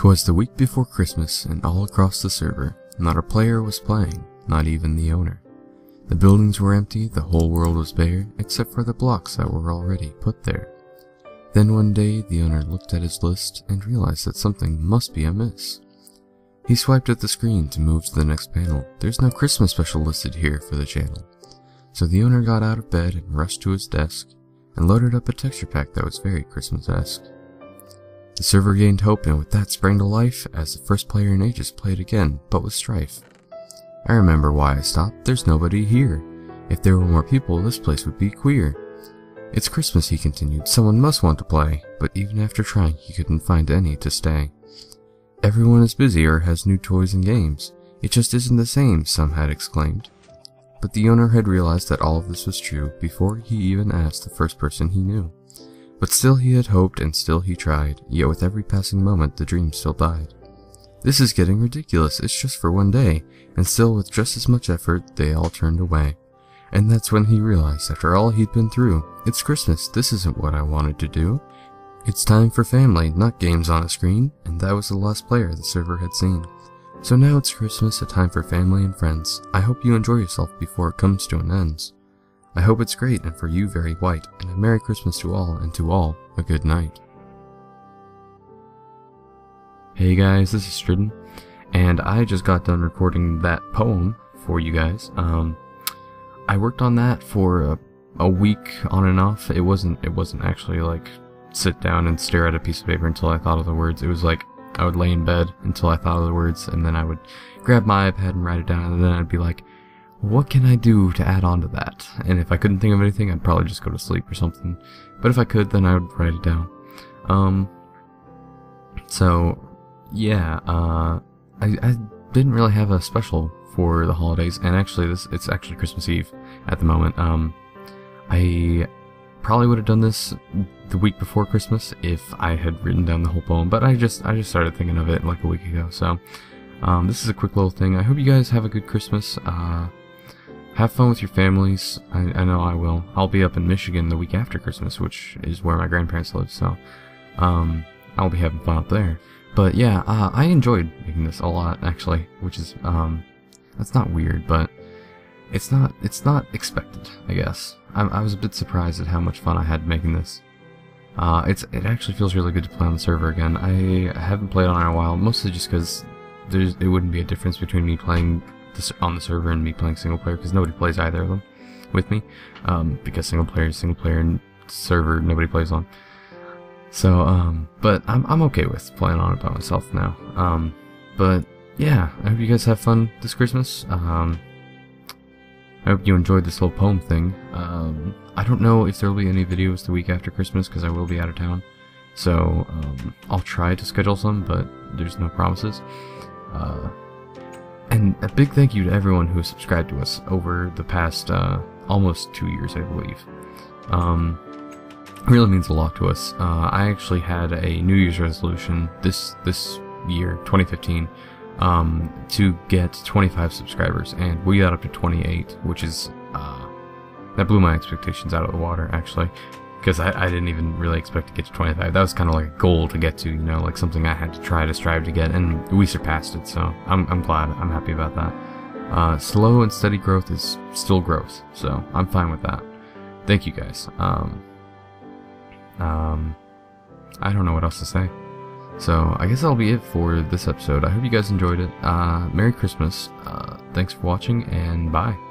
'Twas the week before Christmas, and all across the server, not a player was playing, not even the owner. The buildings were empty, the whole world was bare, except for the blocks that were already put there. Then one day, the owner looked at his list and realized that something must be amiss. He swiped at the screen to move to the next panel. There's no Christmas special listed here for the channel. So the owner got out of bed and rushed to his desk, and loaded up a texture pack that was very Christmas-esque. The server gained hope, and with that sprang to life as the first player in ages played again, but with strife. I remember why I stopped. There's nobody here. If there were more people, this place would be queer. It's Christmas, he continued. Someone must want to play, but even after trying, he couldn't find any to stay. Everyone is busy or has new toys and games. It just isn't the same, some had exclaimed. But the owner had realized that all of this was true before he even asked the first person he knew. But still he had hoped, and still he tried, yet with every passing moment the dream still died. This is getting ridiculous, it's just for one day, and still with just as much effort they all turned away. And that's when he realized, after all he'd been through, it's Christmas, this isn't what I wanted to do. It's time for family, not games on a screen, and that was the last player the server had seen. So now it's Christmas, a time for family and friends. I hope you enjoy yourself before it comes to an end. I hope it's great, and for you very white, and a Merry Christmas to all, and to all, a good night. Hey guys, this is Stridden, and I just got done recording that poem for you guys. I worked on that for a week on and off. It wasn't actually like sit down and stare at a piece of paper until I thought of the words. It was like I would lay in bed until I thought of the words, and then I would grab my iPad and write it down, and then I'd be like, what can I do to add on to that? And if I couldn't think of anything, I'd probably just go to sleep or something. But if I could, then I would write it down. I didn't really have a special for the holidays, and actually, it's actually Christmas Eve at the moment. I probably would have done this the week before Christmas if I had written down the whole poem, but I just started thinking of it like a week ago. So this is a quick little thing. I hope you guys have a good Christmas. Have fun with your families. I know I will. I'll be up in Michigan the week after Christmas, which is where my grandparents live, so I'll be having fun up there. But yeah, I enjoyed making this a lot, actually, which is, that's not weird, but it's not expected, I guess. I was a bit surprised at how much fun I had making this. It actually feels really good to play on the server again. I haven't played on it in a while, mostly just because it wouldn't be a difference between me playing on the server and me playing single player, because nobody plays either of them with me, because single player is single player and server nobody plays on. So but I'm okay with playing on it by myself now. But yeah, I hope you guys have fun this Christmas. I hope you enjoyed this little poem thing. I don't know if there'll be any videos the week after Christmas because I will be out of town, so I'll try to schedule some, but there's no promises. And a big thank you to everyone who has subscribed to us over the past almost 2 years, I believe. It really means a lot to us. I actually had a New Year's resolution this year, 2015, to get 25 subscribers, and we got up to 28, which is that blew my expectations out of the water, actually, because I didn't even really expect to get to 25. That was kind of like a goal to get to, you know, like something I had to try to strive to get, and we surpassed it, so I'm glad. I'm happy about that. Slow and steady growth is still growth, so I'm fine with that. Thank you guys. I don't know what else to say. So I guess that'll be it for this episode. I hope you guys enjoyed it. Merry Christmas. Thanks for watching, and bye.